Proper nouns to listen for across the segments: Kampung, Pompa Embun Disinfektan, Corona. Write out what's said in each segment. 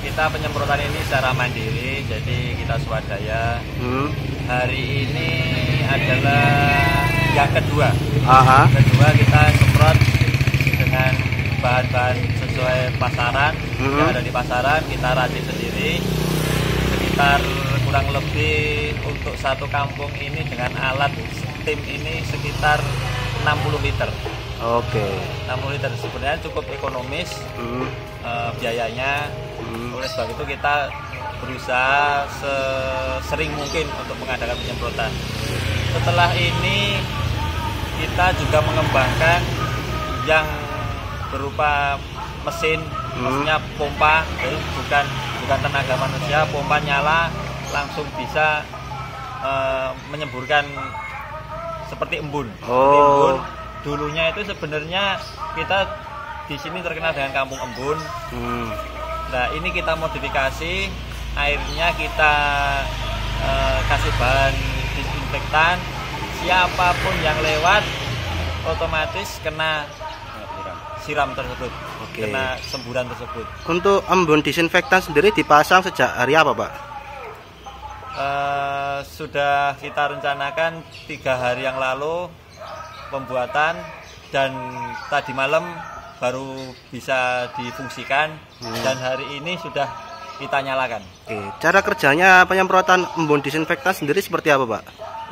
Kita penyemprotan ini secara mandiri, jadi kita swadaya. Hari ini adalah yang kedua. Kedua kita semprot dengan bahan-bahan sesuai pasaran yang ada di pasaran. Kita racik sendiri sekitar kurang lebih untuk satu kampung ini dengan alat steam ini sekitar 60 liter. Oke. 60 liter sebenarnya cukup ekonomis biayanya. Oleh sebab itu kita berusaha sesering mungkin untuk mengadakan penyemprotan. Setelah ini kita juga mengembangkan yang berupa mesin, maksudnya pompa, bukan tenaga manusia. Pompa nyala langsung bisa menyemburkan seperti embun. Dulunya itu sebenarnya kita di sini terkenal dengan kampung embun. Nah ini kita modifikasi, airnya kita kasih bahan disinfektan. Siapapun yang lewat otomatis kena siram tersebut, kena semburan tersebut. Untuk embun disinfektan sendiri dipasang sejak hari apa, Pak? Sudah kita rencanakan 3 hari yang lalu pembuatan, dan tadi malam baru bisa difungsikan, dan hari ini sudah kita nyalakan. Cara kerjanya penyemprotan embun disinfektan sendiri seperti apa, Pak?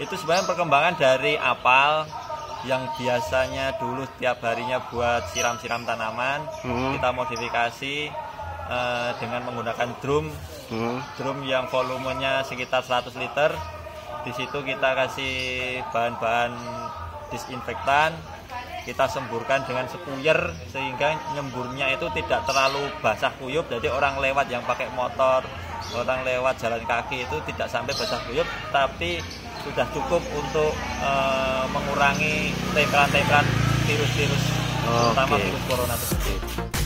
Itu sebenarnya perkembangan dari apal yang biasanya dulu setiap harinya buat siram-siram tanaman. Kita modifikasi dengan menggunakan drum, drum yang volumenya sekitar 100 liter. Di situ kita kasih bahan-bahan disinfektan, kita semburkan dengan sekuyer sehingga nyemburnya itu tidak terlalu basah kuyup. Jadi orang lewat yang pakai motor, orang lewat jalan kaki itu tidak sampai basah kuyup, tapi sudah cukup untuk mengurangi tempelan-tempelan virus-virus, terutama virus corona tersebut.